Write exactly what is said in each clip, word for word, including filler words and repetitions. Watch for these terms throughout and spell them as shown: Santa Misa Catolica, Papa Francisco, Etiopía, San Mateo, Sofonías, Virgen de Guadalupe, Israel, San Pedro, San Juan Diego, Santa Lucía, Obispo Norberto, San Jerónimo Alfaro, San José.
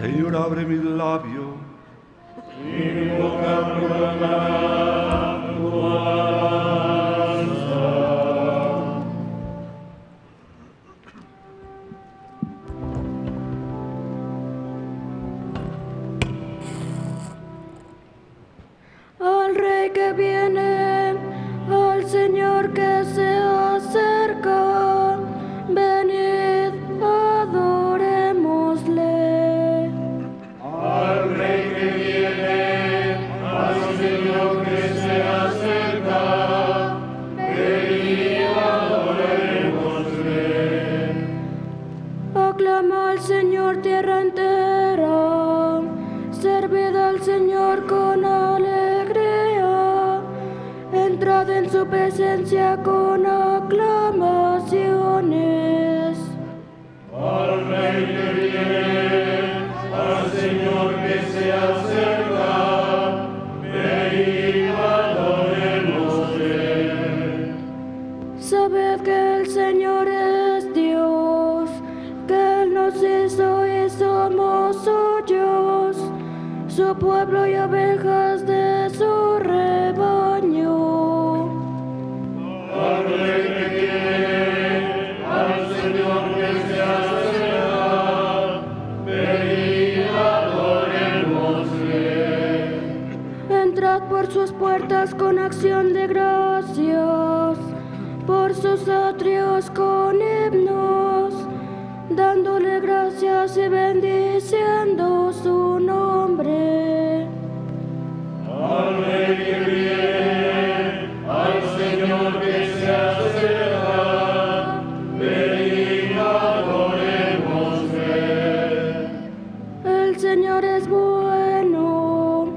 Señor, abre mis labios. Mi boca proclamará tu alabanza. Al Rey que viene, al Señor que se acerca, venid, adorémosle. Al Rey que viene, al Señor que se acerca, venid, adorémosle. Aclama al Señor tierra entera, servid al Señor con alegría, entrad en su presencia con aclamaciones. Al Rey que viene, al Señor que se acerca, venid, adorémosle. Sabed que el Señor es Dios, que Él nos hizo y somos suyos, su pueblo y ovejas de su rebaño. Al Rey que viene, al Señor que se acerca, venid, adorémosle. Entrad por sus puertas con acción de gracias, por sus atrios con himnos, dándole gracias y bendiciendo su nombre. Al Rey que viene, al Señor que se acerca, venid, adorémosle. El Señor es bueno,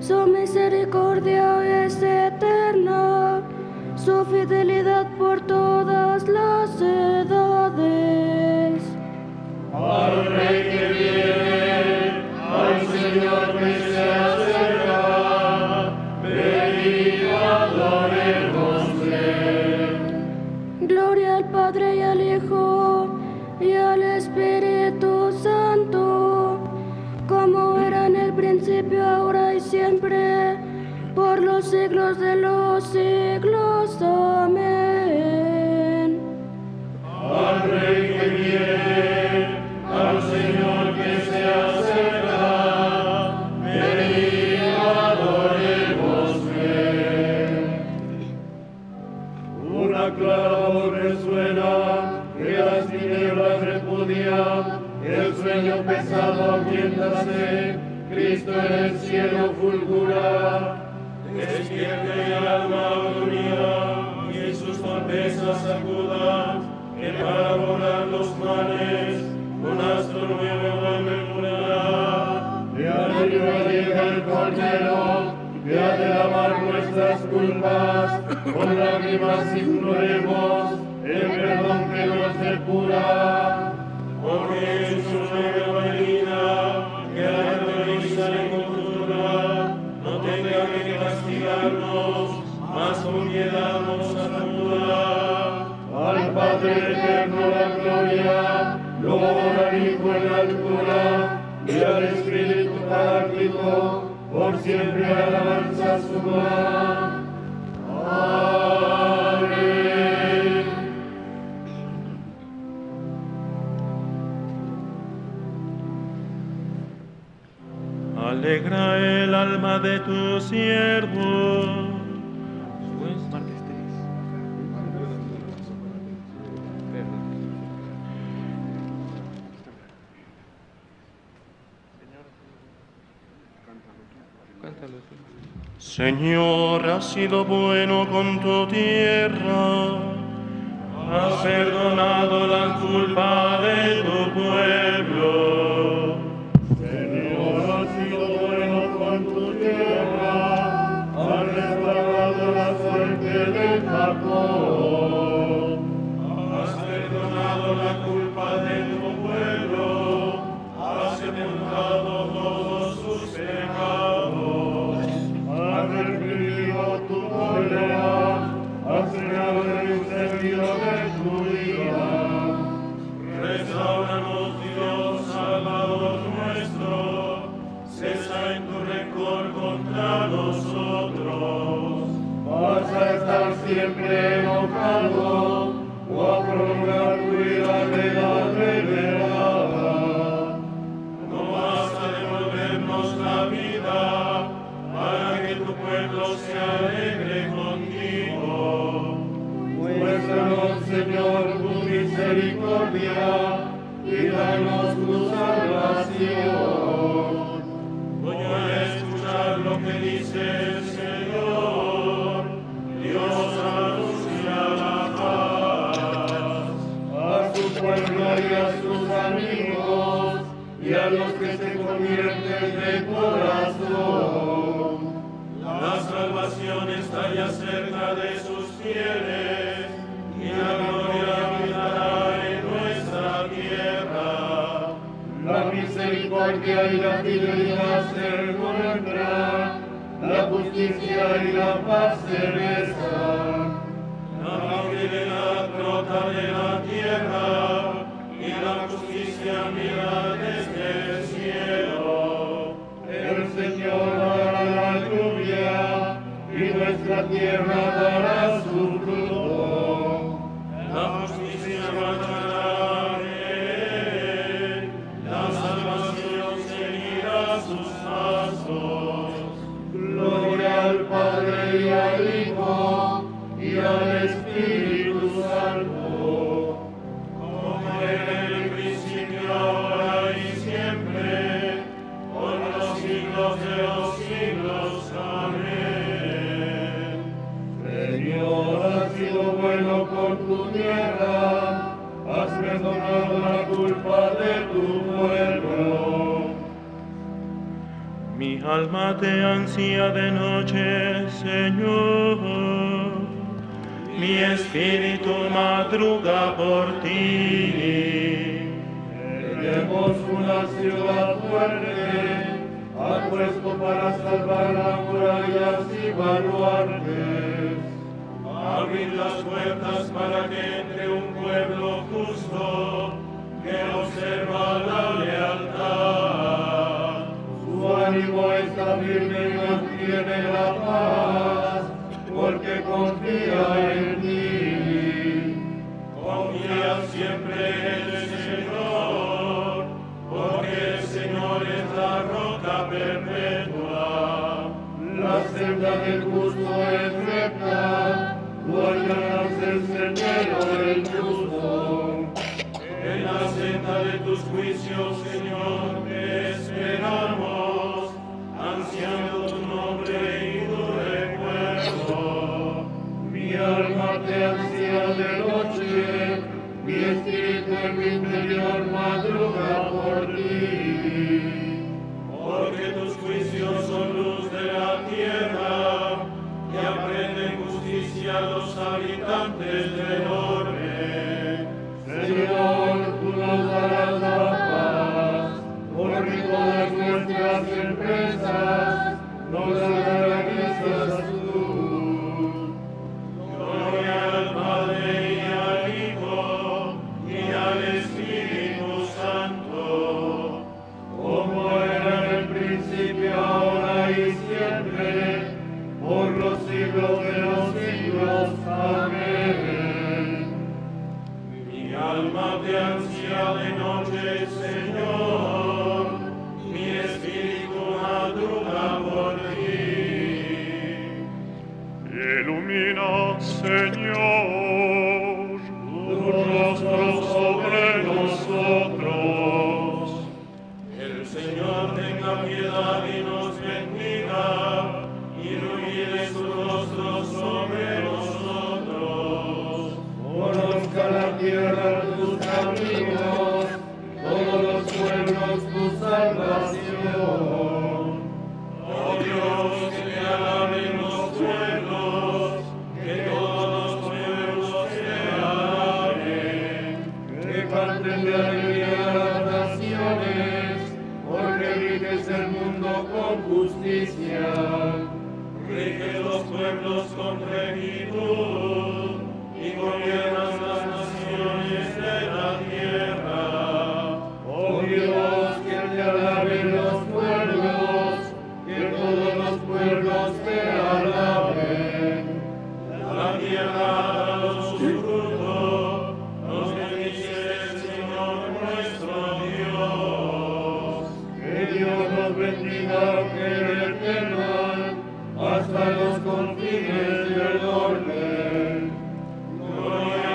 su misericordia es eterna, su fidelidad por todas las edades. Al Rey que viene, al Señor que se acerca, venid, adorémosle. Gloria al Padre y al Hijo y al Espíritu Santo, como era en el principio, ahora y siempre, por los siglos de los siglos. Amén. Al Rey que viene, al Señor que se acerca, venid, adorémosle. Una clara voz resuena, que las tinieblas repudia, el sueño pesado ahuyéntase, Cristo en el cielo fulgura. Despierte el alma unida, y en sus torpezas sacuda, que para volar los mares, un astro nuevo rememorará. De arriba llega el Cordero, que ha de lavar nuestras culpas, con lágrimas imploremos el perdón que nos depura. Porque en su nueva venida, que la autoriza y conjura, no tenga que castigarnos, mas con piedad nos acuda. Al Padre eterno la gloria, luego al Hijo en la altura, y al Espíritu Paráclito, por siempre alabanza suya. Amén. Alegra el alma de tu siervo. Señor, has sido bueno con tu tierra, has perdonado la culpa de tu pueblo. Señor, has sido bueno con tu tierra, has restaurado la suerte de Jacob. Has perdonado la culpa de tu pueblo, has sepultado todos sus pecados. Has creado el sentido de tu vida. Señor, tu misericordia, y danos tu salvación. Voy a escuchar lo que dice el Señor, Dios anuncia la paz a su pueblo y a sus amigos, y a los que se convierten de corazón. La salvación está ya cerca de sus fieles, la gloria habitará en nuestra tierra. La misericordia y la fidelidad se encuentran, la justicia y la paz se besan. La fidelidad brota de la tierra, y la justicia mira desde el cielo. El Señor hará la lluvia, y nuestra tierra dará su fruto. La justicia matará en él, la salvación seguirá sus pasos. Gloria al Padre y al Hijo y al Espíritu Santo, como en el principio, ahora y siempre, por los siglos de los siglos. Amén. Señor, has sido bueno con tu tierra, has perdonado la culpa de tu pueblo. Mi alma te ansía de noche, Señor, mi espíritu madruga por ti. Tenemos una ciudad fuerte, ha puesto para salvar las murallas y baluartes. Abrid las puertas para que entre un pueblo justo que observa la lealtad. Su ánimo está firme y mantiene la paz, porque confía en ti. Confía siempre en el Señor, porque el Señor es la roca perpetua. La senda del justo es recta, guardarás el sendero del justo. En la senda de tus juicios, Señor, te esperamos, ansiando tu nombre y tu recuerdo. Mi alma te ansía de noche, mi espíritu en mi interior madruga por ti. Porque tus juicios son luz de la tierra, y aprenden justicia a los habitantes del orbe. Señor, tú nos darás la paz, porque todas nuestras empresas nos agradeces tú. Gloria al Padre y al Hijo y al Espíritu Santo, como era en el principio, ahora y siempre, por los siglos de los siglos. Amén. Mi alma te ansía de noche, Señor, mi espíritu madruga por ti. Ilumina, Señor, tu rostro sobre nosotros. El Señor tenga piedad y nos bendiga. Ilumine su rostro sobre nosotros. Conozca la tierra tus caminos, todos los pueblos tu salvación. Oh Dios, que te alaben los pueblos, que todos los pueblos te alaben. Que parten de alegría las naciones, porque riges el mundo con justicia. Riges los pueblos con rectitud y gobiernas las naciones de la tierra. Oh Dios, que te alaben los pueblos, que todos los pueblos te alaben. La tierra dará los frutos, los bendice el Señor nuestro Dios. Que Dios nos bendiga, que el eterno, hasta los confines del orden. Gloria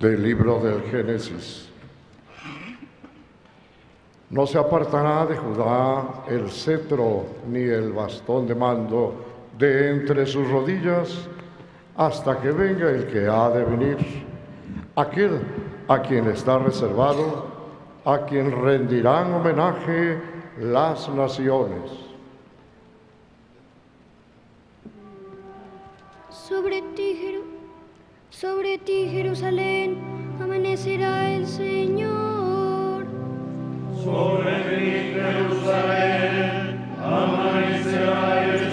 del libro del Génesis. No se apartará de Judá el cetro ni el bastón de mando de entre sus rodillas hasta que venga el que ha de venir, aquel a quien está reservado, a quien rendirán homenaje las naciones. Sobre ti, Jeru- sobre ti, Jerusalén, amanecerá el Señor. Sobre ti, Jerusalén, amanecerá el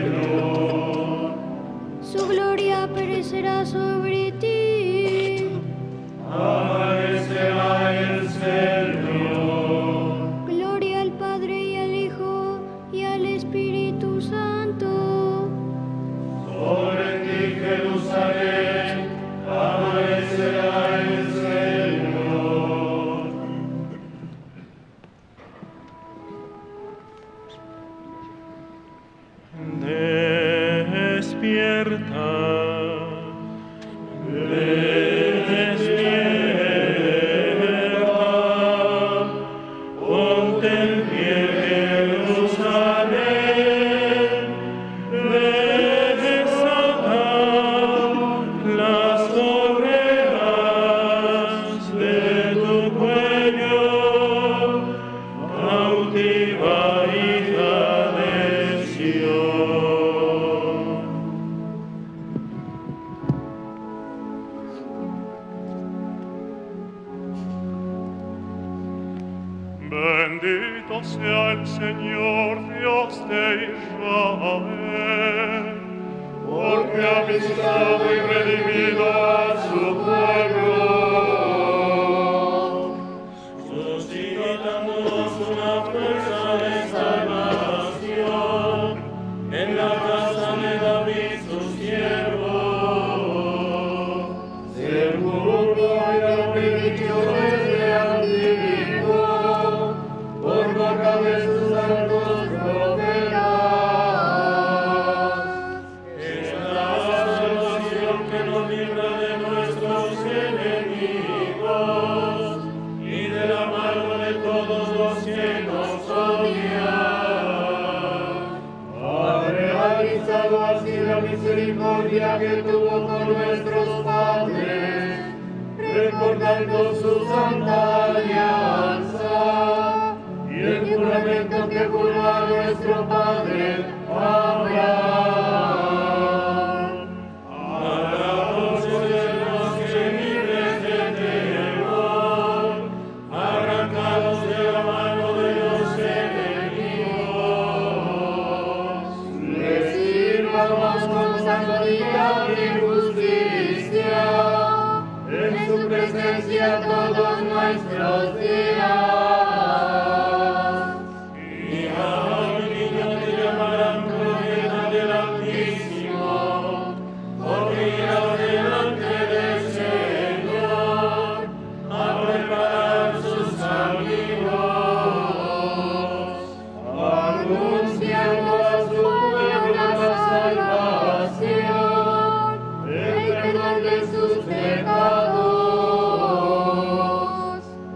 Señor. Su gloria perecerá sobre ti. Amanecerá el Señor. Gloria al Padre y al Hijo y al Espíritu Santo. Sobre ti, Jerusalén, amanecerá el Señor. Despierta.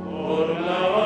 Por la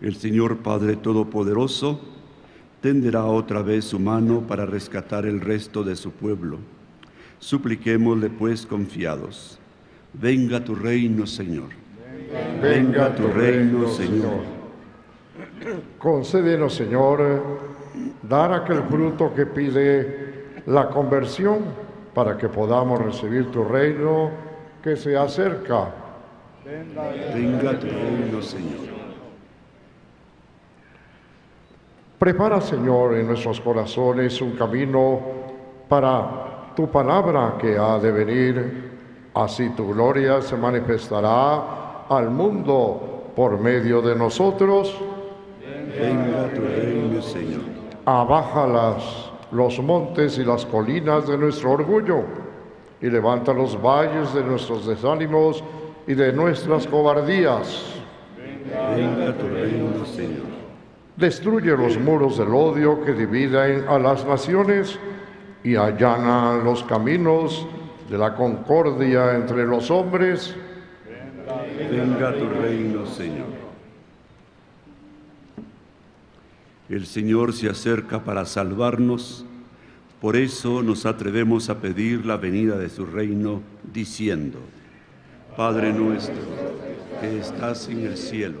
el Señor Padre Todopoderoso tenderá otra vez su mano para rescatar el resto de su pueblo. Supliquémosle pues confiados. Venga tu reino, Señor. Venga tu reino, Señor. Concédenos, Señor, dar aquel fruto que pide la conversión para que podamos recibir tu reino que se acerca. Venga tu reino, Señor. Prepara, Señor, en nuestros corazones un camino para tu palabra que ha de venir. Así tu gloria se manifestará al mundo por medio de nosotros. Venga tu reino, Señor. Abaja las, los montes y las colinas de nuestro orgullo y levanta los valles de nuestros desánimos y de nuestras cobardías. Venga tu reino, Señor. Destruye los muros del odio que dividen a las naciones y allana los caminos de la concordia entre los hombres. Venga tu reino, Señor. El Señor se acerca para salvarnos, por eso nos atrevemos a pedir la venida de su reino, diciendo: Padre nuestro, que estás en el cielo,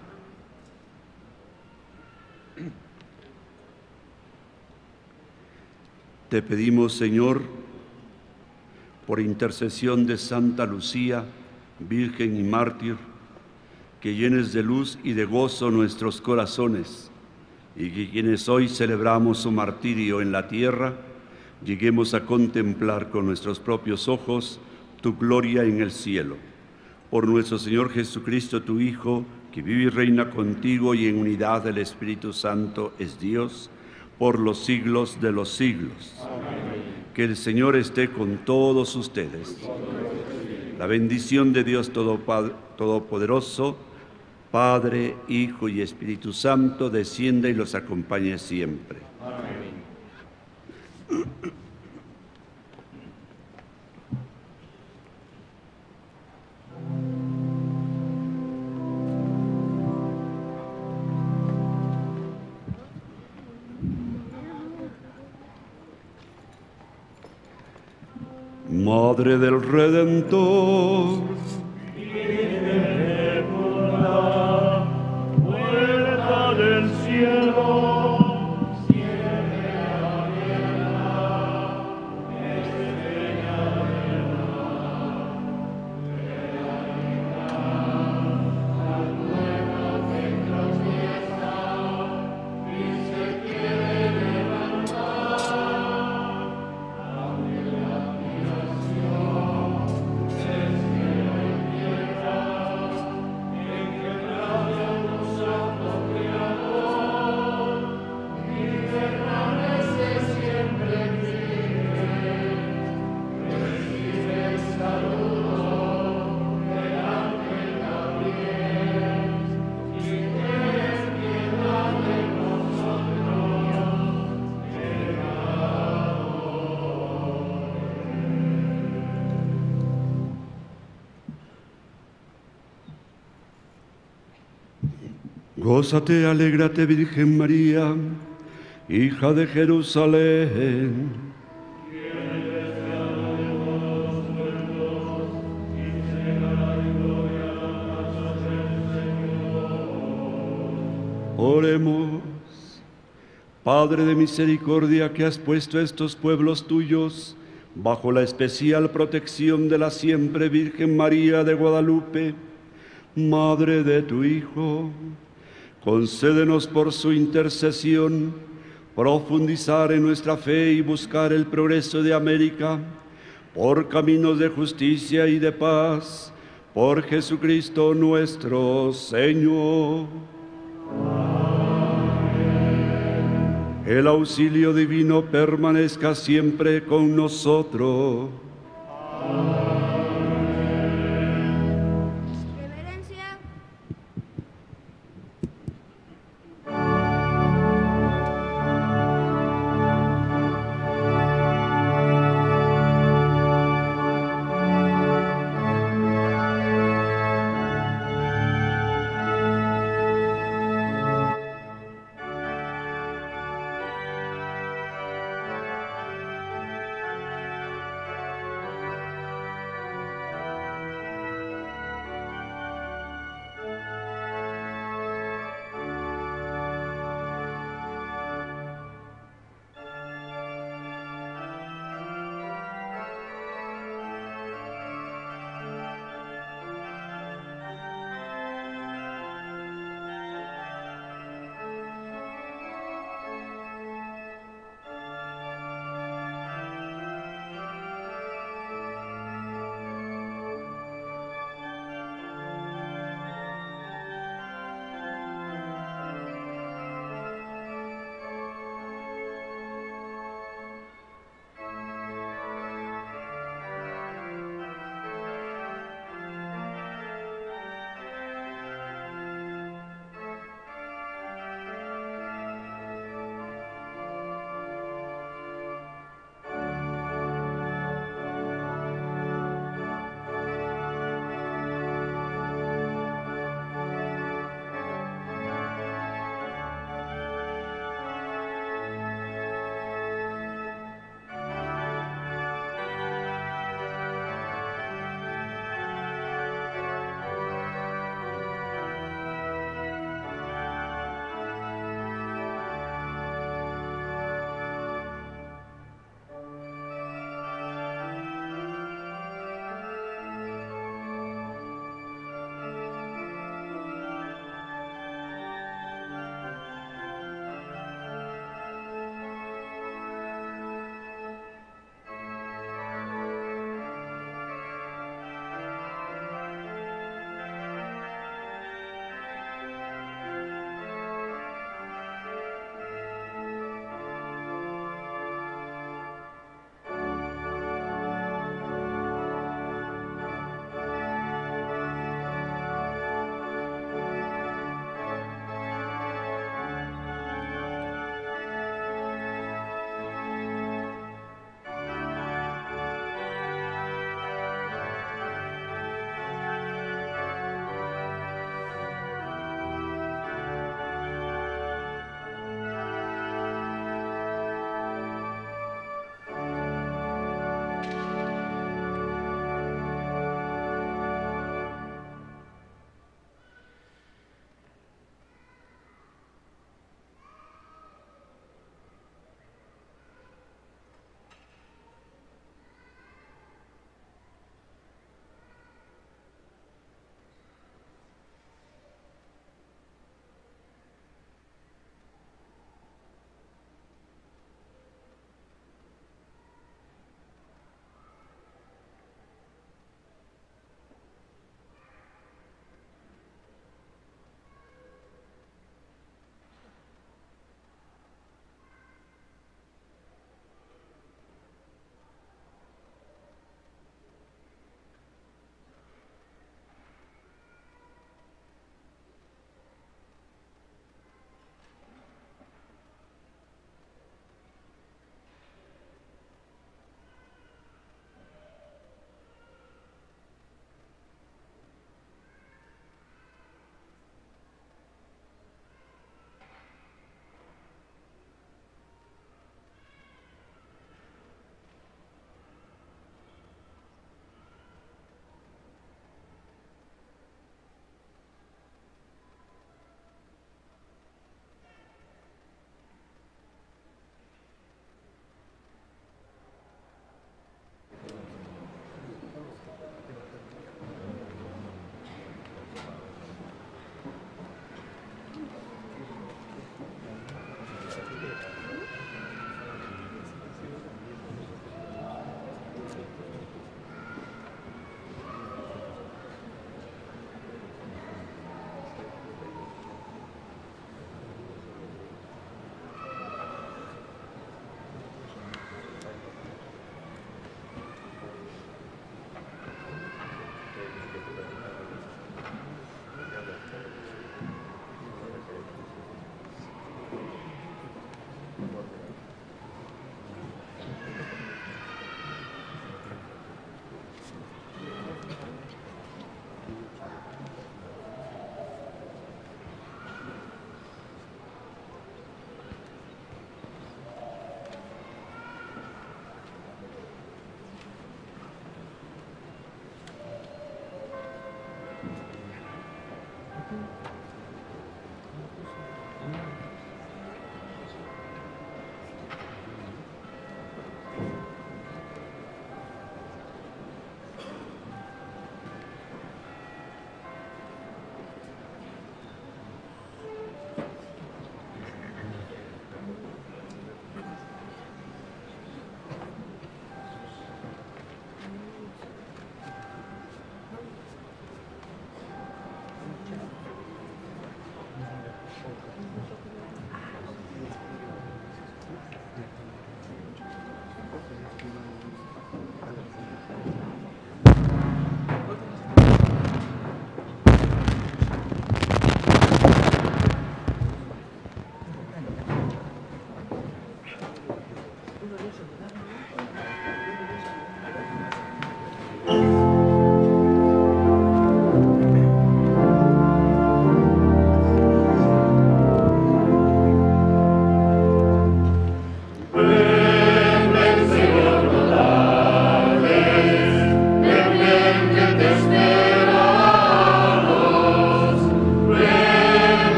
Te pedimos, Señor, por intercesión de Santa Lucía, Virgen y Mártir, que llenes de luz y de gozo nuestros corazones, y que quienes hoy celebramos su martirio en la tierra, lleguemos a contemplar con nuestros propios ojos tu gloria en el cielo. Por nuestro Señor Jesucristo, tu Hijo, que vive y reina contigo y en unidad del Espíritu Santo es Dios, por los siglos de los siglos. Amén. Que el Señor esté con todos ustedes. La bendición de Dios Todopoderoso, Padre, Hijo y Espíritu Santo, descienda y los acompañe siempre. Amén. Madre del Redentor, pídeme por la puerta del cielo, siempre abierta, estrella de la y se quiere levantar. Gózate, alégrate, Virgen María, hija de Jerusalén. Oremos. Padre de misericordia, que has puesto estos pueblos tuyos bajo la especial protección de la siempre Virgen María de Guadalupe, Madre de tu Hijo, concédenos por su intercesión profundizar en nuestra fe y buscar el progreso de América por caminos de justicia y de paz, por Jesucristo nuestro Señor. Amén. el auxilio divino permanezca siempre con nosotros.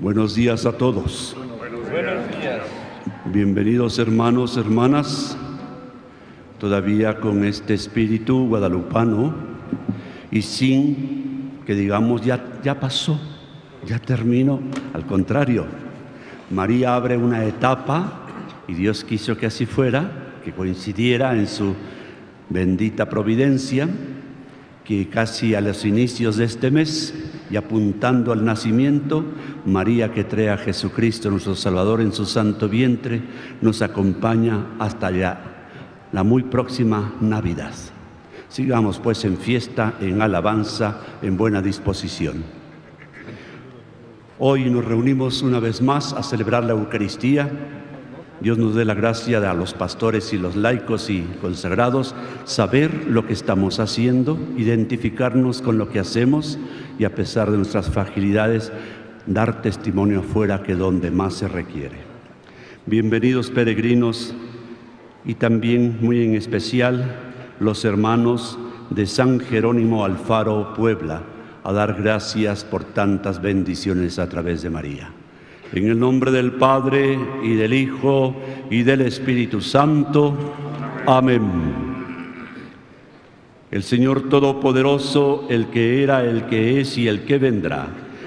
Buenos días a todos. Buenos días. Bienvenidos hermanos, hermanas, todavía con este espíritu guadalupano y sin que digamos ya, ya pasó, ya terminó. Al contrario, María abre una etapa y Dios quiso que así fuera, que coincidiera en su bendita providencia, que casi a los inicios de este mes y apuntando al nacimiento, María que trae a Jesucristo, nuestro Salvador, en su santo vientre, nos acompaña hasta allá, la muy próxima Navidad. Sigamos pues en fiesta, en alabanza, en buena disposición. Hoy nos reunimos una vez más a celebrar la Eucaristía. Dios nos dé la gracia de a los pastores y los laicos y consagrados saber lo que estamos haciendo, identificarnos con lo que hacemos y a pesar de nuestras fragilidades, dar testimonio afuera que donde más se requiere. Bienvenidos peregrinos y también muy en especial los hermanos de San Jerónimo Alfaro, Puebla, a dar gracias por tantas bendiciones a través de María. En el nombre del Padre, y del Hijo, y del Espíritu Santo. Amén. El Señor Todopoderoso, el que era, el que es y el que vendrá,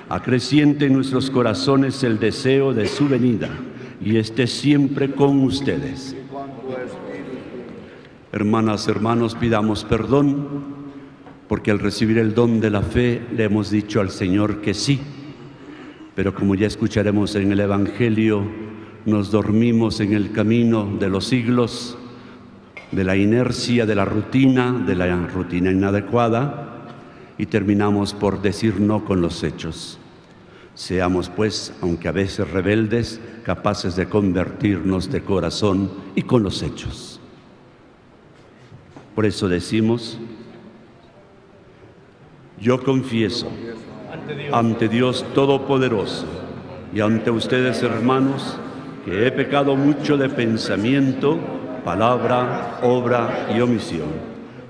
acreciente en nuestros corazones el deseo de su venida, y esté siempre con ustedes. Hermanas, hermanos, pidamos perdón, porque al recibir el don de la fe, le hemos dicho al Señor que sí. Pero como ya escucharemos en el Evangelio, nos dormimos en el camino de los siglos, de la inercia, de la rutina, de la rutina inadecuada, y terminamos por decir no con los hechos. Seamos, pues, aunque a veces rebeldes, capaces de convertirnos de corazón y con los hechos. Por eso decimos: yo confieso ante Dios Todopoderoso y ante ustedes, hermanos, que he pecado mucho de pensamiento, palabra, obra y omisión,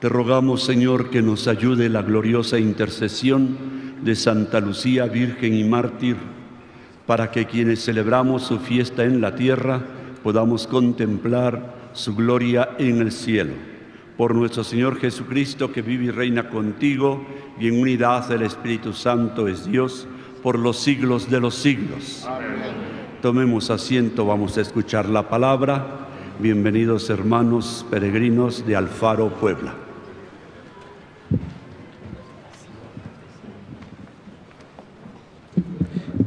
Te rogamos, Señor, que nos ayude la gloriosa intercesión de Santa Lucía, Virgen y Mártir, para que quienes celebramos su fiesta en la tierra podamos contemplar su gloria en el cielo. Por nuestro Señor Jesucristo, que vive y reina contigo, y en unidad del Espíritu Santo es Dios, por los siglos de los siglos. Amén. Tomemos asiento, vamos a escuchar la palabra. Bienvenidos, hermanos peregrinos de Alfaro, Puebla.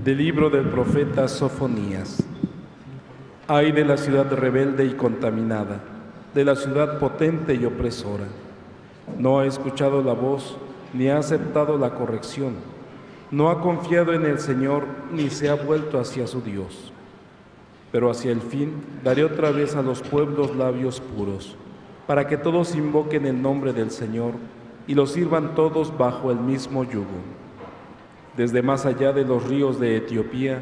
Del libro del profeta Sofonías. Ay de la ciudad rebelde y contaminada, de la ciudad potente y opresora. No ha escuchado la voz, ni ha aceptado la corrección. No ha confiado en el Señor, ni se ha vuelto hacia su Dios. Pero hacia el fin daré otra vez a los pueblos labios puros, para que todos invoquen el nombre del Señor y los sirvan todos bajo el mismo yugo. Desde más allá de los ríos de Etiopía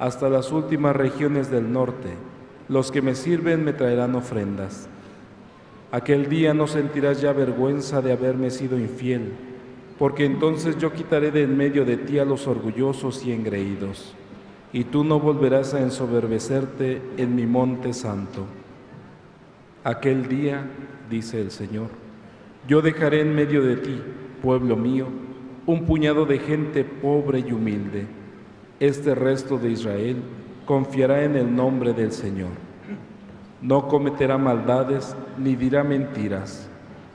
hasta las últimas regiones del norte, los que me sirven me traerán ofrendas. Aquel día no sentirás ya vergüenza de haberme sido infiel, porque entonces yo quitaré de en medio de ti a los orgullosos y engreídos, y tú no volverás a ensoberbecerte en mi monte santo. Aquel día, dice el Señor, yo dejaré en medio de ti, pueblo mío, un puñado de gente pobre y humilde. Este resto de Israel confiará en el nombre del Señor. No cometerá maldades ni dirá mentiras.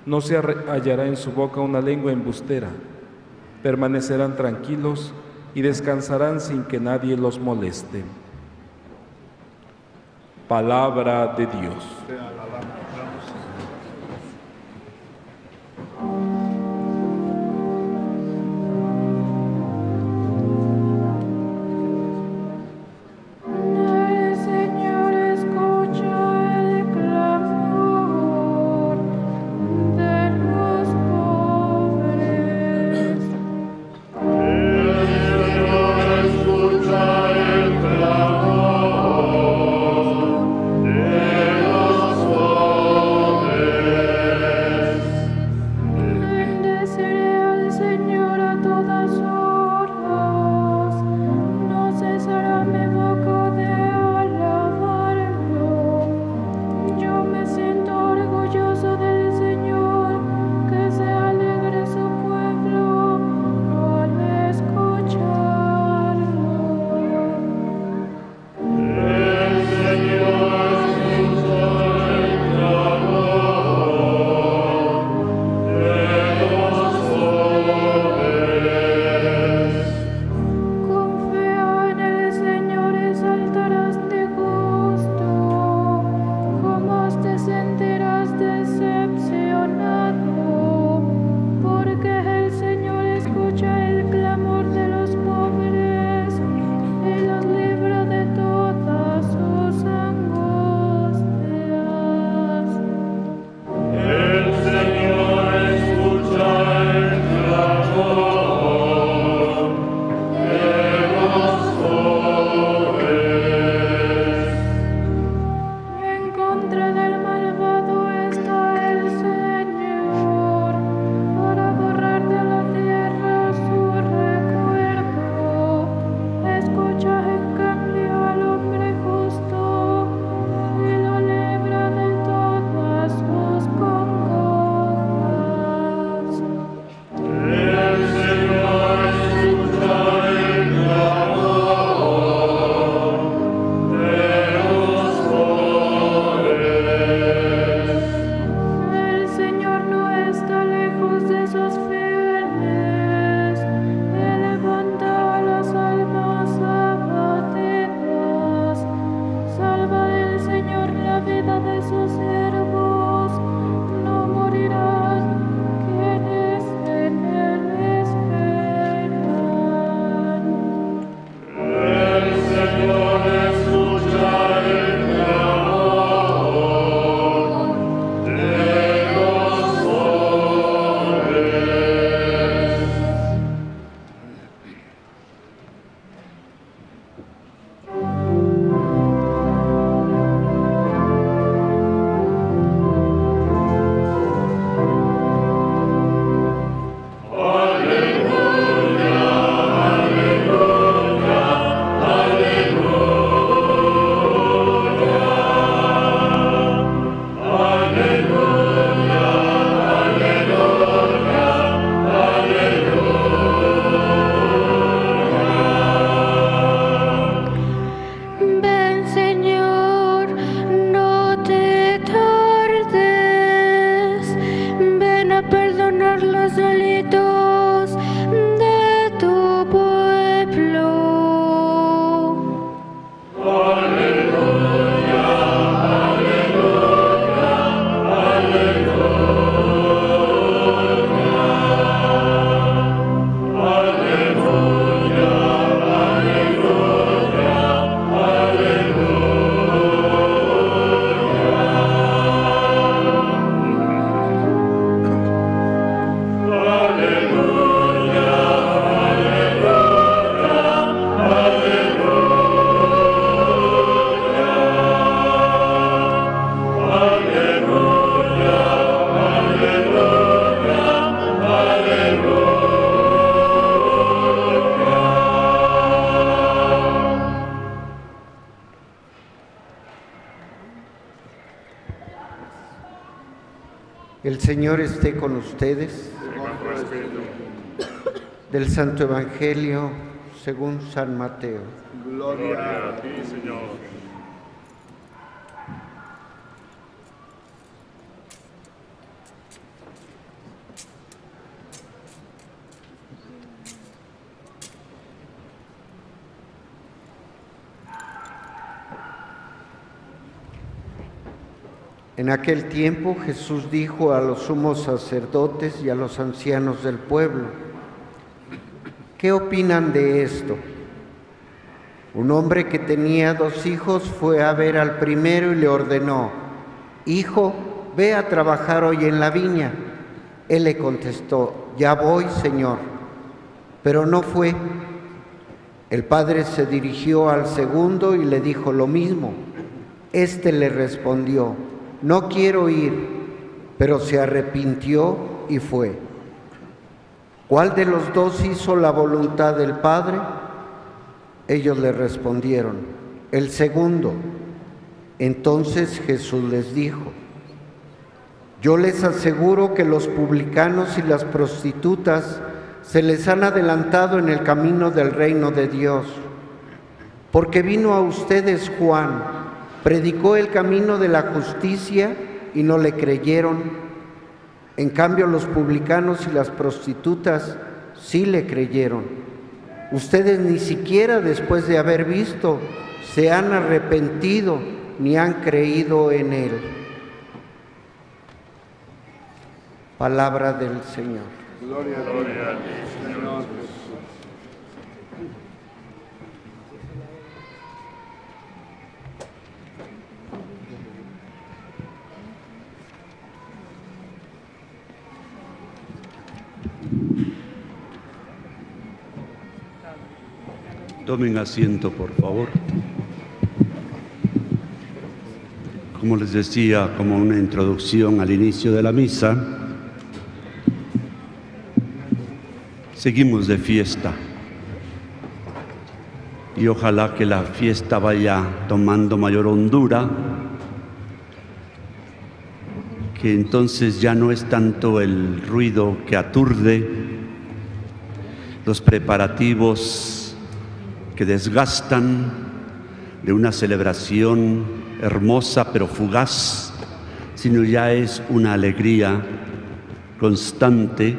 No se hallará en su boca una lengua embustera. Permanecerán tranquilos y descansarán sin que nadie los moleste. Palabra de Dios. Amen. El Señor esté con ustedes. Del Santo Evangelio según San Mateo. Gloria a ti, Señor. En aquel tiempo Jesús dijo a los sumos sacerdotes y a los ancianos del pueblo: ¿Qué opinan de esto? Un hombre que tenía dos hijos fue a ver al primero y le ordenó: Hijo, ve a trabajar hoy en la viña. Él le contestó: Ya voy, Señor. Pero no fue. El padre se dirigió al segundo y le dijo lo mismo. Este le respondió: No quiero ir, pero se arrepintió y fue. ¿Cuál de los dos hizo la voluntad del Padre? Ellos le respondieron: El segundo. Entonces Jesús les dijo: Yo les aseguro que los publicanos y las prostitutas se les han adelantado en el camino del reino de Dios, porque vino a ustedes Juan, predicó el camino de la justicia y no le creyeron. En cambio, los publicanos y las prostitutas sí le creyeron. Ustedes ni siquiera después de haber visto se han arrepentido ni han creído en él. Palabra del Señor. Gloria a ti, Señor. Tomen asiento, por favor. Como les decía, como una introducción al inicio de la misa, seguimos de fiesta. Y ojalá que la fiesta vaya tomando mayor hondura, que entonces ya no es tanto el ruido que aturde, los preparativos que desgastan de una celebración hermosa pero fugaz, sino ya es una alegría constante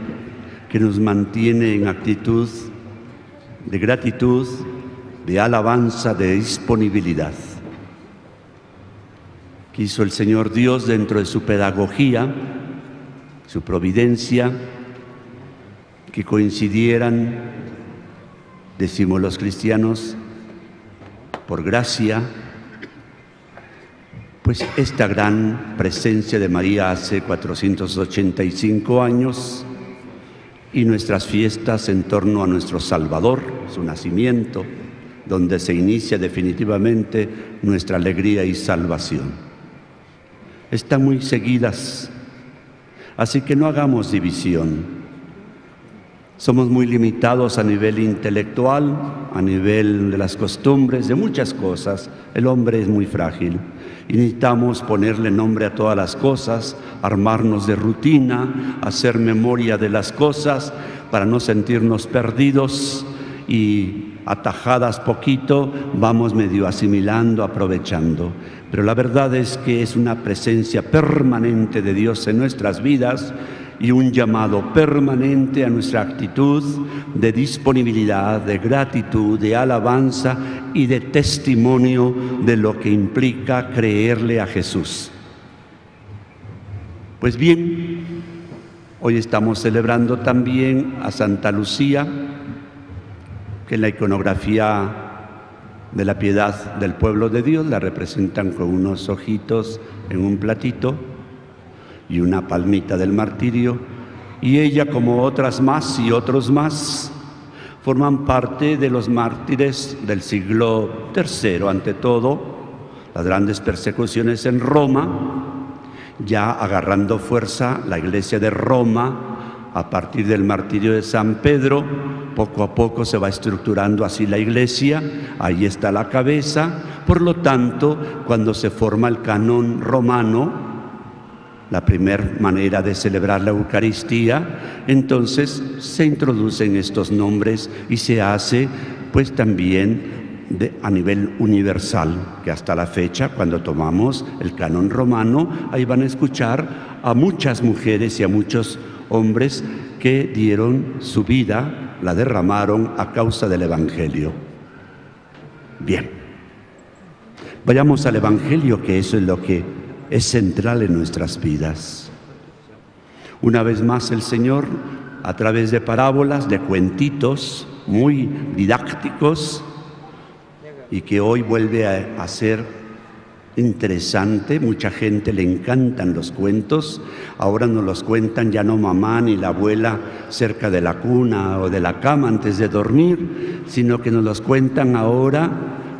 que nos mantiene en actitud de gratitud, de alabanza, de disponibilidad. Quiso el Señor Dios, dentro de su pedagogía, su providencia, que coincidieran, decimos los cristianos, por gracia, pues esta gran presencia de María hace cuatrocientos ochenta y cinco años y nuestras fiestas en torno a nuestro Salvador, su nacimiento, donde se inicia definitivamente nuestra alegría y salvación. Están muy seguidas, así que no hagamos división. Somos muy limitados a nivel intelectual, a nivel de las costumbres, de muchas cosas. El hombre es muy frágil y necesitamos ponerle nombre a todas las cosas, armarnos de rutina, hacer memoria de las cosas para no sentirnos perdidos y atajadas poquito, vamos medio asimilando, aprovechando. Pero la verdad es que es una presencia permanente de Dios en nuestras vidas, y un llamado permanente a nuestra actitud de disponibilidad, de gratitud, de alabanza y de testimonio de lo que implica creerle a Jesús. Pues bien, hoy estamos celebrando también a Santa Lucía, que en la iconografía de la piedad del pueblo de Dios la representan con unos ojitos en un platito y una palmita del martirio, y ella, como otras más y otros más, forman parte de los mártires del siglo tercero, ante todo, las grandes persecuciones en Roma, ya agarrando fuerza la iglesia de Roma, a partir del martirio de San Pedro, poco a poco se va estructurando así la iglesia, ahí está la cabeza, por lo tanto, cuando se forma el canon romano, la primera manera de celebrar la Eucaristía, entonces se introducen estos nombres y se hace pues también de, a nivel universal, que hasta la fecha, cuando tomamos el canon romano, ahí van a escuchar a muchas mujeres y a muchos hombres que dieron su vida, la derramaron a causa del Evangelio. Bien, vayamos al Evangelio, que eso es lo que es central en nuestras vidas. Una vez más el Señor, a través de parábolas, de cuentitos muy didácticos, y que hoy vuelve a, a ser interesante, mucha gente le encantan los cuentos, ahora nos los cuentan ya no mamá ni la abuela cerca de la cuna o de la cama antes de dormir, sino que nos los cuentan ahora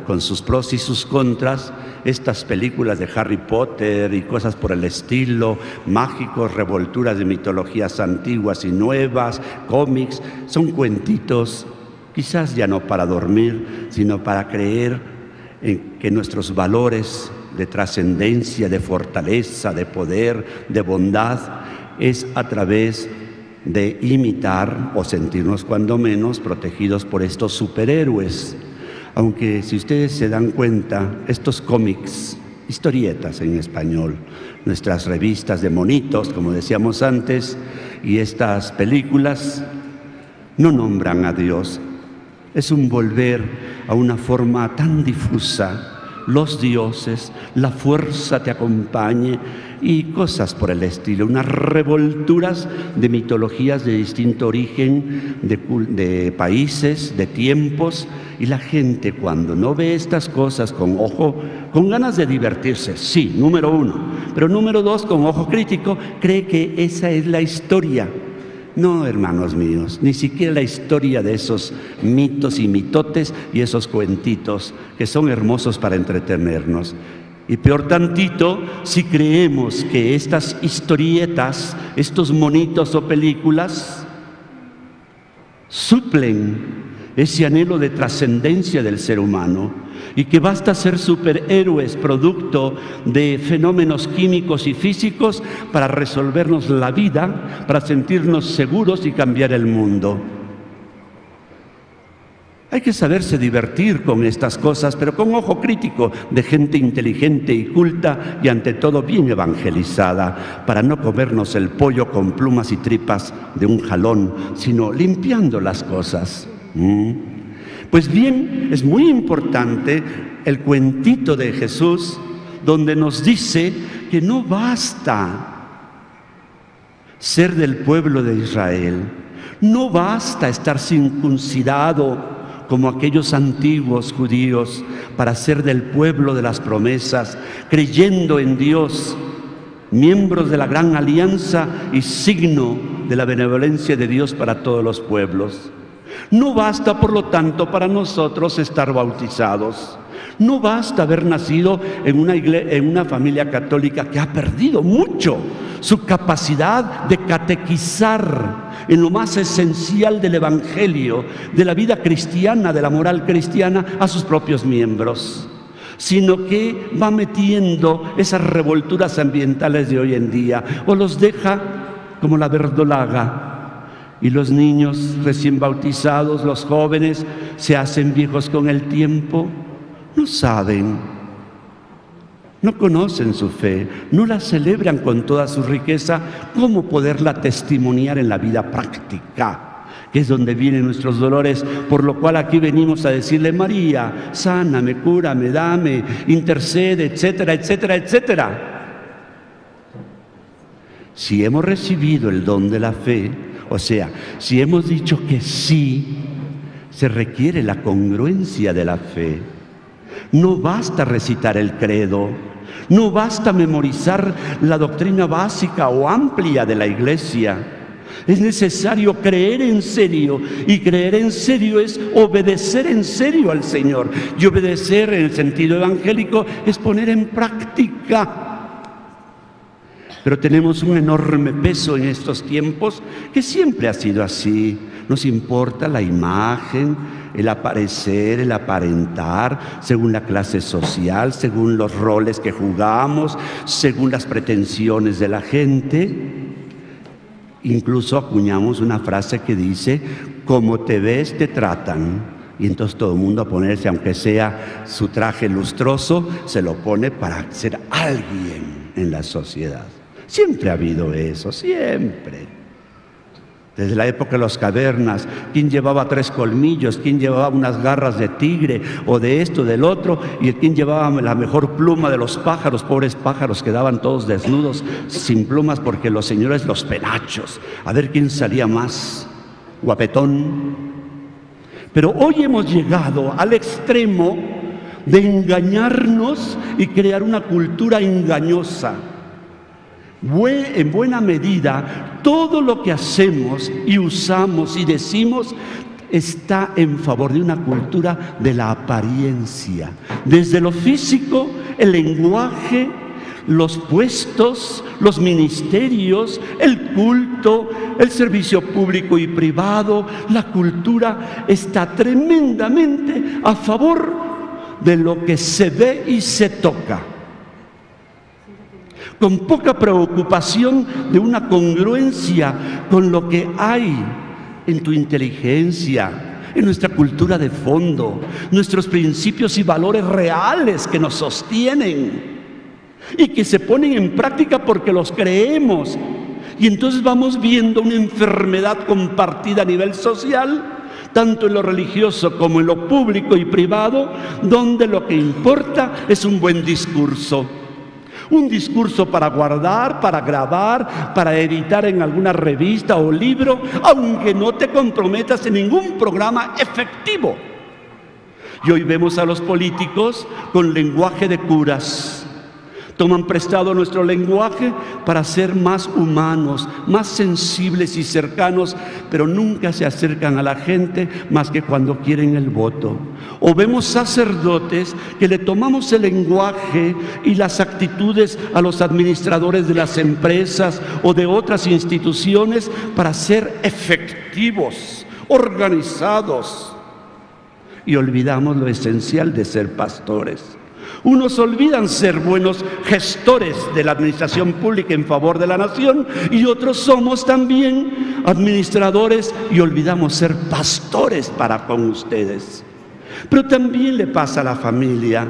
con sus pros y sus contras, estas películas de Harry Potter y cosas por el estilo, mágicos, revolturas de mitologías antiguas y nuevas, cómics, son cuentitos, quizás ya no para dormir, sino para creer en que nuestros valores de trascendencia, de fortaleza, de poder, de bondad, es a través de imitar o sentirnos cuando menos protegidos por estos superhéroes. Aunque si ustedes se dan cuenta, estos cómics, historietas en español, nuestras revistas de monitos, como decíamos antes, y estas películas, no nombran a Dios. Es un volver a una forma tan difusa, los dioses, la fuerza te acompañe y cosas por el estilo, unas revolturas de mitologías de distinto origen, de, de países, de tiempos, y la gente cuando no ve estas cosas con ojo, con ganas de divertirse, sí, número uno, pero número dos, con ojo crítico, cree que esa es la historia. No, hermanos míos, ni siquiera la historia de esos mitos y mitotes y esos cuentitos que son hermosos para entretenernos. Y peor tantito, si creemos que estas historietas, estos monitos o películas, suplen ese anhelo de trascendencia del ser humano y que basta ser superhéroes producto de fenómenos químicos y físicos para resolvernos la vida, para sentirnos seguros y cambiar el mundo. Hay que saberse divertir con estas cosas, pero con ojo crítico de gente inteligente y culta y ante todo bien evangelizada, para no comernos el pollo con plumas y tripas de un jalón, sino limpiando las cosas. Pues bien, es muy importante el cuentito de Jesús, donde nos dice que no basta ser del pueblo de Israel, no basta estar circuncidado como aquellos antiguos judíos para ser del pueblo de las promesas, creyendo en Dios, miembros de la gran alianza y signo de la benevolencia de Dios para todos los pueblos. No basta, por lo tanto, para nosotros estar bautizados. No basta haber nacido en una, en una familia católica que ha perdido mucho su capacidad de catequizar en lo más esencial del Evangelio, de la vida cristiana, de la moral cristiana, a sus propios miembros, sino que va metiendo esas revolturas ambientales de hoy en día o los deja como la verdolaga. Y los niños recién bautizados, los jóvenes, se hacen viejos con el tiempo. No saben, no conocen su fe, no la celebran con toda su riqueza. ¿Cómo poderla testimoniar en la vida práctica? Que es donde vienen nuestros dolores, por lo cual aquí venimos a decirle: María, sáname, cúrame, dame, intercede, etcétera, etcétera, etcétera. Si hemos recibido el don de la fe, o sea, si hemos dicho que sí, se requiere la congruencia de la fe. No basta recitar el credo, no basta memorizar la doctrina básica o amplia de la Iglesia. Es necesario creer en serio, y creer en serio es obedecer en serio al Señor. Y obedecer en el sentido evangélico es poner en práctica. Pero tenemos un enorme peso en estos tiempos, que siempre ha sido así. Nos importa la imagen, el aparecer, el aparentar, según la clase social, según los roles que jugamos, según las pretensiones de la gente. Incluso acuñamos una frase que dice, como te ves, te tratan. Y entonces todo el mundo a ponerse, aunque sea su traje lustroso, se lo pone para ser alguien en la sociedad. Siempre ha habido eso, siempre. Desde la época de las cavernas, quién llevaba tres colmillos, quién llevaba unas garras de tigre o de esto, del otro, y quién llevaba la mejor pluma de los pájaros, pobres pájaros quedaban todos desnudos, sin plumas, porque los señores los penachos, a ver quién salía más guapetón. Pero hoy hemos llegado al extremo de engañarnos y crear una cultura engañosa. En buena medida, todo lo que hacemos y usamos y decimos está en favor de una cultura de la apariencia. Desde lo físico, el lenguaje, los puestos, los ministerios, el culto, el servicio público y privado, la cultura está tremendamente a favor de lo que se ve y se toca, con poca preocupación de una congruencia con lo que hay en tu inteligencia, en nuestra cultura de fondo, nuestros principios y valores reales que nos sostienen y que se ponen en práctica porque los creemos. Y entonces vamos viendo una enfermedad compartida a nivel social, tanto en lo religioso como en lo público y privado, donde lo que importa es un buen discurso. Un discurso para guardar, para grabar, para editar en alguna revista o libro, aunque no te comprometas en ningún programa efectivo. Y hoy vemos a los políticos con lenguaje de curas. Toman prestado nuestro lenguaje para ser más humanos, más sensibles y cercanos, pero nunca se acercan a la gente más que cuando quieren el voto. O vemos sacerdotes que le tomamos el lenguaje y las actitudes a los administradores de las empresas o de otras instituciones para ser efectivos, organizados. Y olvidamos lo esencial de ser pastores. Unos olvidan ser buenos gestores de la administración pública en favor de la nación, y otros somos también administradores y olvidamos ser pastores para con ustedes. Pero también le pasa a la familia.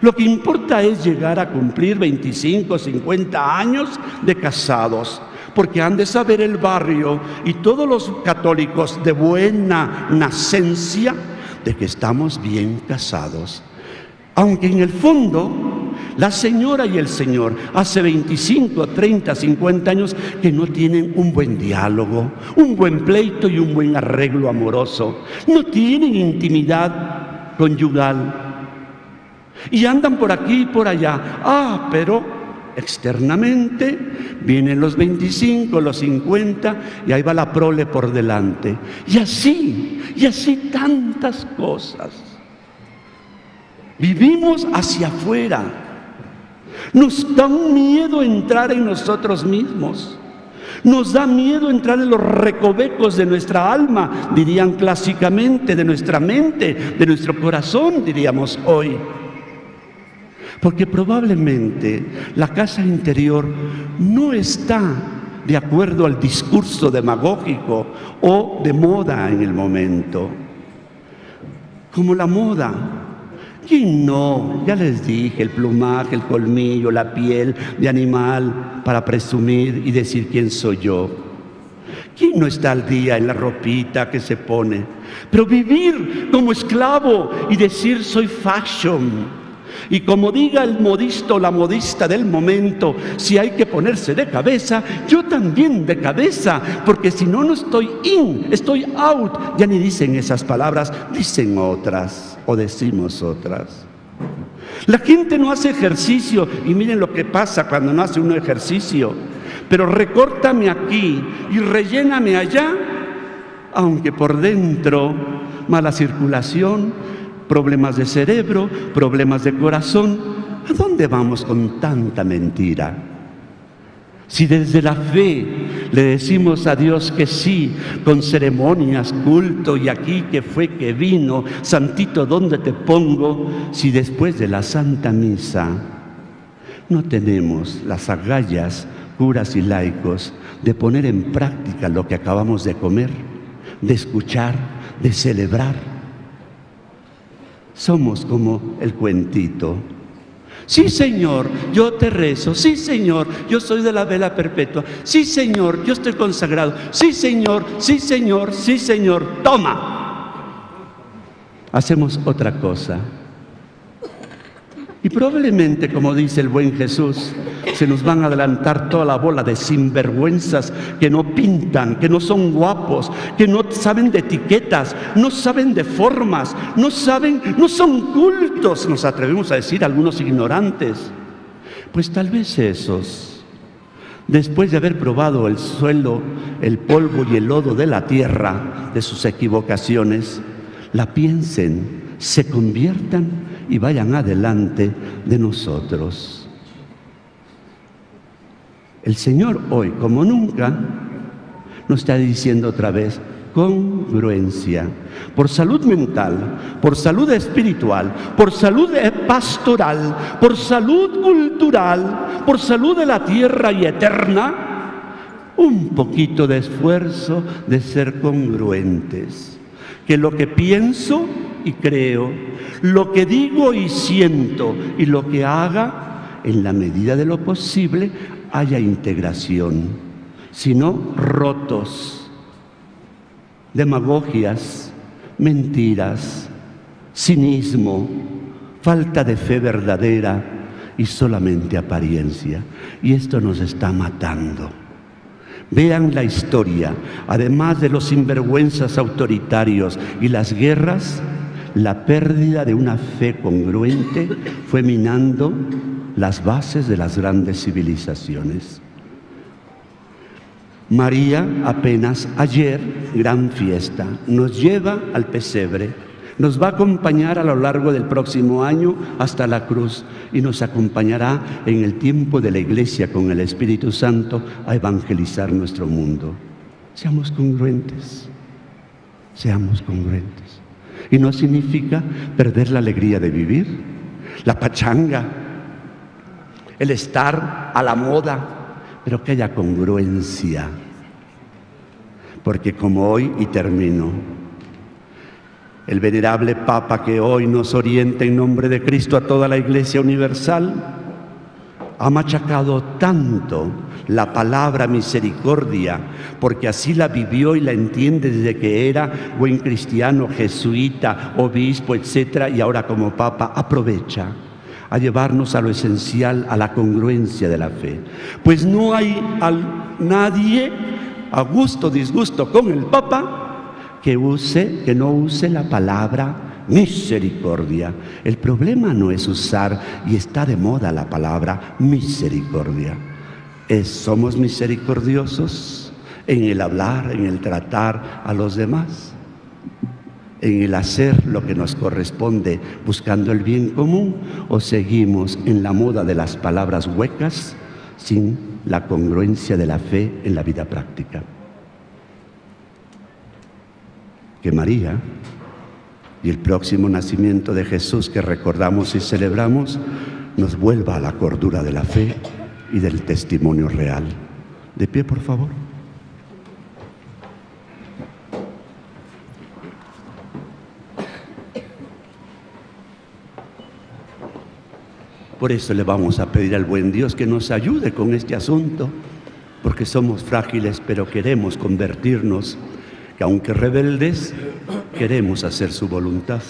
Lo que importa es llegar a cumplir veinticinco, cincuenta años de casados, porque han de saber el barrio y todos los católicos de buena nacencia de que estamos bien casados. Aunque en el fondo, la señora y el señor hace veinticinco, treinta, cincuenta años que no tienen un buen diálogo, un buen pleito y un buen arreglo amoroso. No tienen intimidad conyugal. Y andan por aquí y por allá. Ah, pero externamente vienen los veinticinco, los cincuenta y ahí va la prole por delante. Y así, y así tantas cosas. Vivimos hacia afuera. Nos da un miedo entrar en nosotros mismos. Nos da miedo entrar en los recovecos de nuestra alma, dirían clásicamente, de nuestra mente, de nuestro corazón, diríamos hoy. Porque probablemente la casa interior no está de acuerdo al discurso demagógico o de moda en el momento. Como la moda. Y no, ya les dije, el plumaje, el colmillo, la piel de animal para presumir y decir quién soy yo. ¿Quién no está al día en la ropita que se pone? Pero vivir como esclavo y decir soy fashion. Y como diga el modisto o la modista del momento, si hay que ponerse de cabeza, yo también de cabeza, porque si no, no estoy in, estoy out. Ya ni dicen esas palabras, dicen otras o decimos otras. La gente no hace ejercicio y miren lo que pasa cuando no hace uno ejercicio, pero recórtame aquí y relléname allá, aunque por dentro mala circulación, problemas de cerebro, problemas de corazón. ¿A dónde vamos con tanta mentira? Si desde la fe le decimos a Dios que sí, con ceremonias, culto y aquí que fue que vino, santito, ¿dónde te pongo? Si después de la Santa Misa no tenemos las agallas, curas y laicos, de poner en práctica lo que acabamos de comer, de escuchar, de celebrar. Somos como el cuentito. Sí, Señor, yo te rezo. Sí, Señor, yo soy de la vela perpetua. Sí, Señor, yo estoy consagrado. Sí, Señor, sí, Señor, sí, Señor, toma. Hacemos otra cosa. Y probablemente, como dice el buen Jesús, se nos van a adelantar toda la bola de sinvergüenzas que no pintan, que no son guapos, que no saben de etiquetas, no saben de formas, no saben, no son cultos, nos atrevemos a decir algunos ignorantes. Pues tal vez esos, después de haber probado el suelo, el polvo y el lodo de la tierra, de sus equivocaciones, la piensen, se conviertan y vayan adelante de nosotros. El Señor hoy, como nunca, nos está diciendo otra vez congruencia. Por salud mental, por salud espiritual, por salud pastoral, por salud cultural, por salud de la tierra y eterna, un poquito de esfuerzo de ser congruentes. Que lo que pienso y creo, lo que digo y siento y lo que haga, en la medida de lo posible, haya integración. Si no, rotos, demagogias, mentiras, cinismo, falta de fe verdadera y solamente apariencia. Y esto nos está matando. Vean la historia, además de los sinvergüenzas autoritarios y las guerras, la pérdida de una fe congruente fue minando las bases de las grandes civilizaciones. María, apenas ayer, gran fiesta, nos lleva al pesebre, nos va a acompañar a lo largo del próximo año hasta la cruz y nos acompañará en el tiempo de la Iglesia con el Espíritu Santo a evangelizar nuestro mundo. Seamos congruentes, seamos congruentes. Y no significa perder la alegría de vivir, la pachanga, el estar a la moda, pero que haya congruencia. Porque como hoy, y termino, el venerable Papa que hoy nos orienta en nombre de Cristo a toda la Iglesia universal, ha machacado tanto la palabra misericordia, porque así la vivió y la entiende desde que era buen cristiano, jesuita, obispo, etcétera, y ahora como papa aprovecha a llevarnos a lo esencial, a la congruencia de la fe. Pues no hay al, nadie, a gusto o disgusto con el papa, que, use, que no use la palabra misericordia. El problema no es usar, y está de moda la palabra misericordia. Es, somos misericordiosos en el hablar, en el tratar a los demás, en el hacer lo que nos corresponde buscando el bien común, o seguimos en la moda de las palabras huecas sin la congruencia de la fe en la vida práctica. Que María y el próximo nacimiento de Jesús que recordamos y celebramos nos vuelva a la cordura de la fe y del testimonio real. De pie, por favor. Por eso le vamos a pedir al buen Dios que nos ayude con este asunto, porque somos frágiles, pero queremos convertirnos, que aunque rebeldes, queremos hacer su voluntad.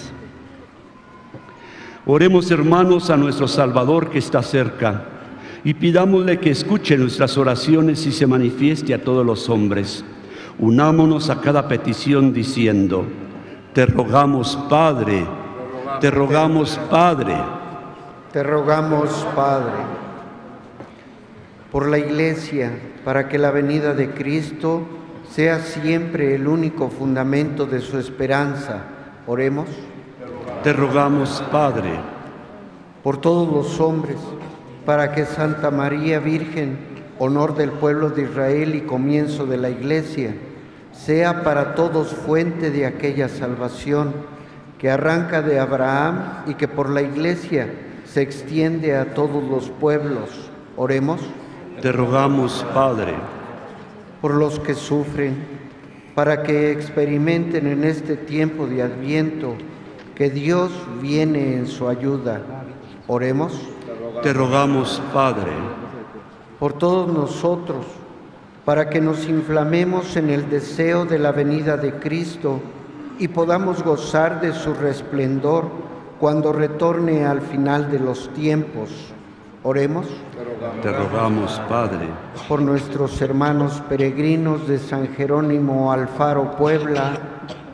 Oremos, hermanos, a nuestro Salvador que está cerca y pidámosle que escuche nuestras oraciones y se manifieste a todos los hombres. Unámonos a cada petición diciendo: te rogamos, Padre, te rogamos, Padre, te rogamos, Padre, por la Iglesia, para que la venida de Cristo sea siempre el único fundamento de su esperanza. Oremos. Te rogamos, Padre, por todos los hombres, para que Santa María Virgen honor del pueblo de Israel y comienzo de la Iglesia, sea para todos fuente de aquella salvación que arranca de Abraham y que por la Iglesia se extiende a todos los pueblos. Oremos. Te rogamos, Padre, por los que sufren, para que experimenten en este tiempo de Adviento que Dios viene en su ayuda. Oremos. Te rogamos, Padre, por todos nosotros, para que nos inflamemos en el deseo de la venida de Cristo y podamos gozar de su resplendor cuando retorne al final de los tiempos. Oremos. Te rogamos, Padre, por nuestros hermanos peregrinos de San Jerónimo Alfaro, Puebla.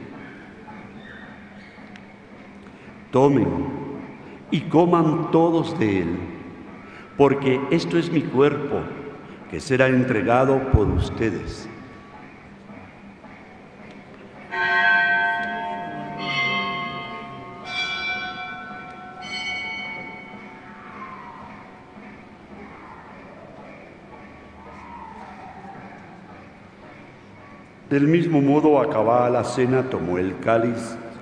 tomen y coman todos de él, porque esto es mi cuerpo, que será entregado por ustedes. Del mismo modo, acabada la cena, tomó el cáliz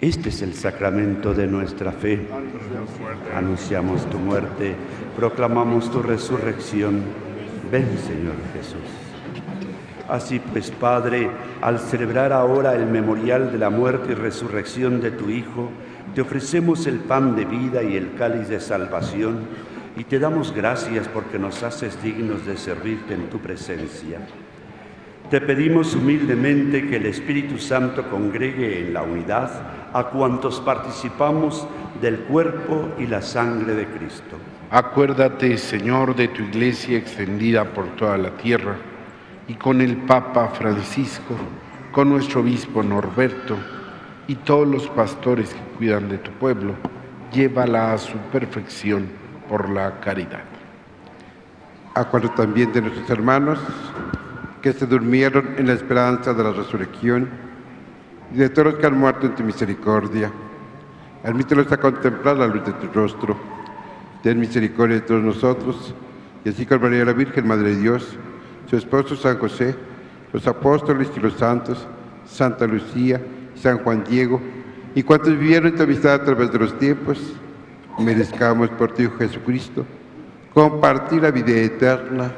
Este es el sacramento de nuestra fe. Anunciamos tu muerte, proclamamos tu resurrección. Ven, Señor Jesús. Así pues, Padre, al celebrar ahora el memorial de la muerte y resurrección de tu Hijo, te ofrecemos el pan de vida y el cáliz de salvación, y te damos gracias porque nos haces dignos de servirte en tu presencia. Te pedimos humildemente que el Espíritu Santo congregue en la unidad a cuantos participamos del cuerpo y la sangre de Cristo. Acuérdate, Señor, de tu Iglesia extendida por toda la tierra, y con el Papa Francisco, con nuestro Obispo Norberto y todos los pastores que cuidan de tu pueblo, llévala a su perfección por la caridad. Acuérdate también de nuestros hermanos que se durmieron en la esperanza de la resurrección, y de todos los que han muerto en tu misericordia. Admítelos a contemplar la luz de tu rostro. Ten misericordia de todos nosotros, y así con María la Virgen, Madre de Dios, su esposo San José, los apóstoles y los santos, Santa Lucía, San Juan Diego, y cuantos vivieron en tu amistad a través de los tiempos, merezcamos por ti, Jesucristo, compartir la vida eterna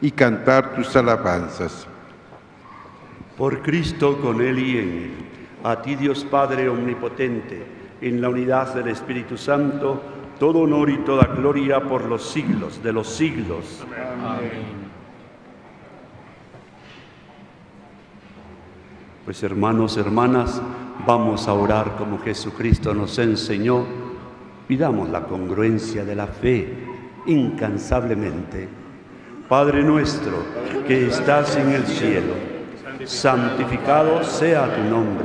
y cantar tus alabanzas. Por Cristo, con Él y en Él, a ti Dios Padre Omnipotente, en la unidad del Espíritu Santo, todo honor y toda gloria por los siglos de los siglos. Amén. Pues hermanos, hermanas, vamos a orar como Jesucristo nos enseñó. Pidamos la congruencia de la fe incansablemente. Padre nuestro, que estás en el cielo, santificado sea tu nombre.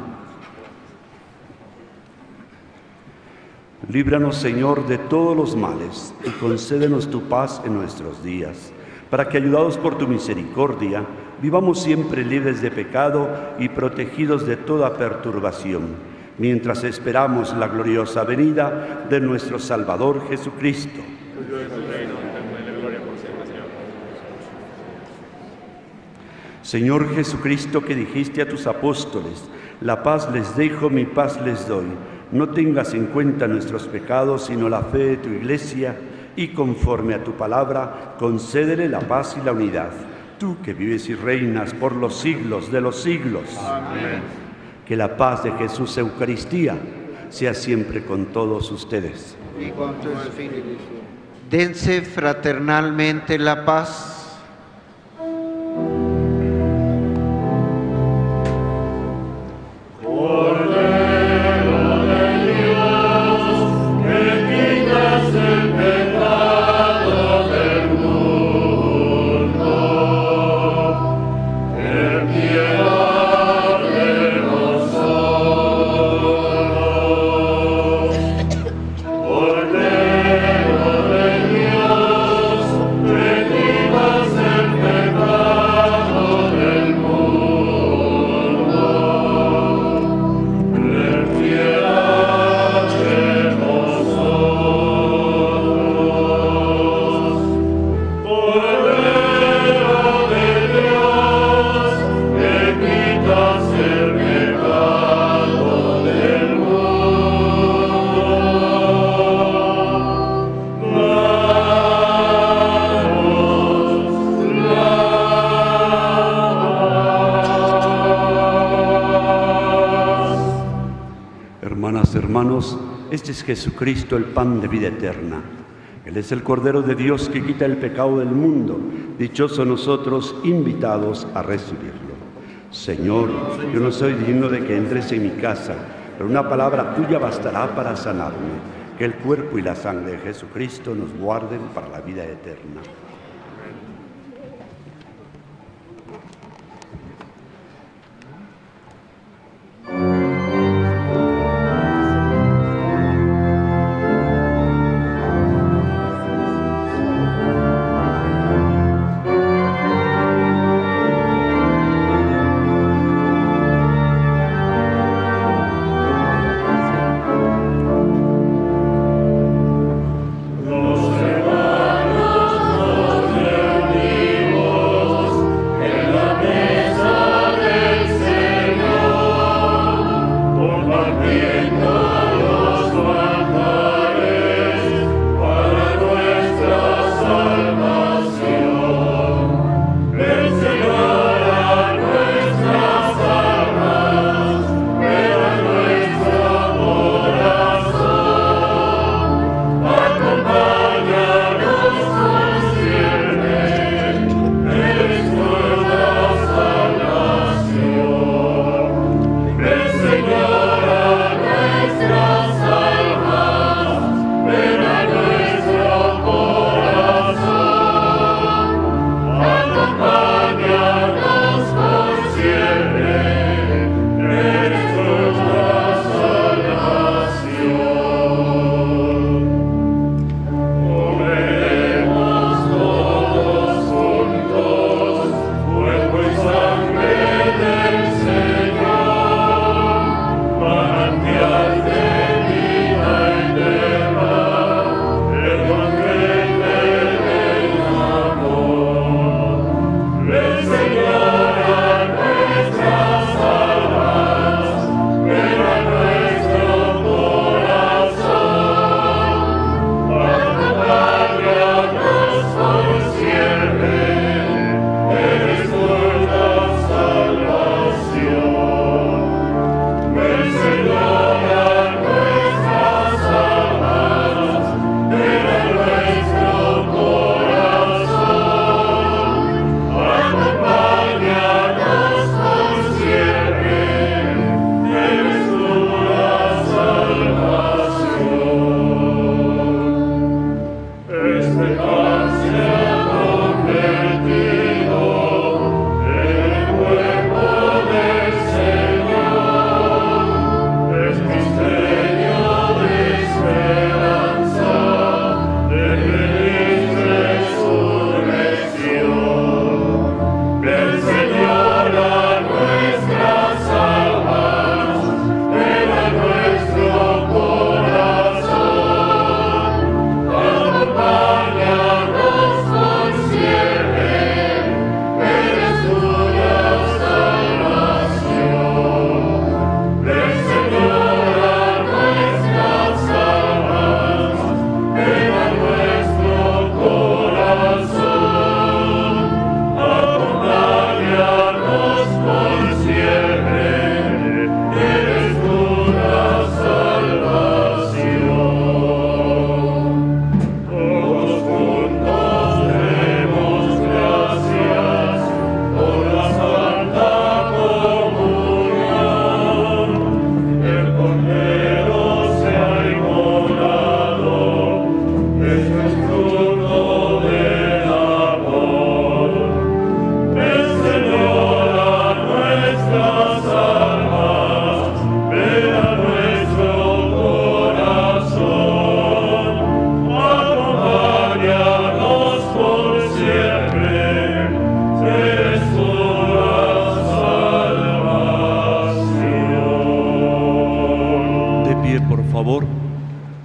Líbranos, Señor, de todos los males y concédenos tu paz en nuestros días, para que, ayudados por tu misericordia, vivamos siempre libres de pecado y protegidos de toda perturbación, mientras esperamos la gloriosa venida de nuestro Salvador Jesucristo. Señor Jesucristo, que dijiste a tus apóstoles, la paz les dejo, mi paz les doy. No tengas en cuenta nuestros pecados, sino la fe de tu Iglesia, y conforme a tu palabra, concédele la paz y la unidad. Tú que vives y reinas por los siglos de los siglos. Amén. Que la paz de Jesús Eucaristía sea siempre con todos ustedes. Y con tu espíritu. Dense fraternalmente la paz. Jesucristo, el pan de vida eterna. Él es el Cordero de Dios que quita el pecado del mundo. Dichosos nosotros, invitados a recibirlo. Señor, yo no soy digno de que entres en mi casa, pero una palabra tuya bastará para sanarme. Que el cuerpo y la sangre de Jesucristo nos guarden para la vida eterna.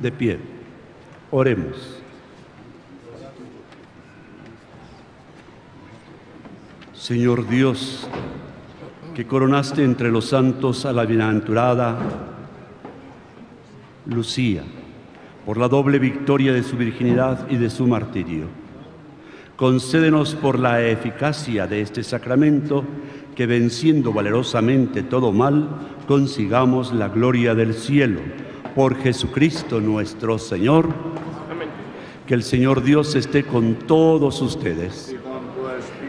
de pie. Oremos. Señor Dios, que coronaste entre los santos a la bienaventurada Lucía, por la doble victoria de su virginidad y de su martirio, concédenos por la eficacia de este sacramento, que venciendo valerosamente todo mal, consigamos la gloria del cielo. Por Jesucristo nuestro Señor. Amén. Que el Señor Dios esté con todos ustedes.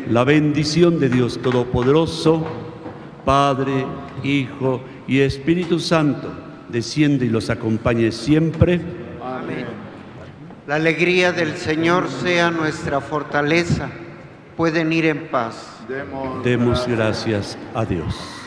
La bendición de Dios Todopoderoso, Padre, Hijo y Espíritu Santo, desciende y los acompañe siempre. Amén. La alegría del Señor sea nuestra fortaleza. Pueden ir en paz. Demos gracias a Dios.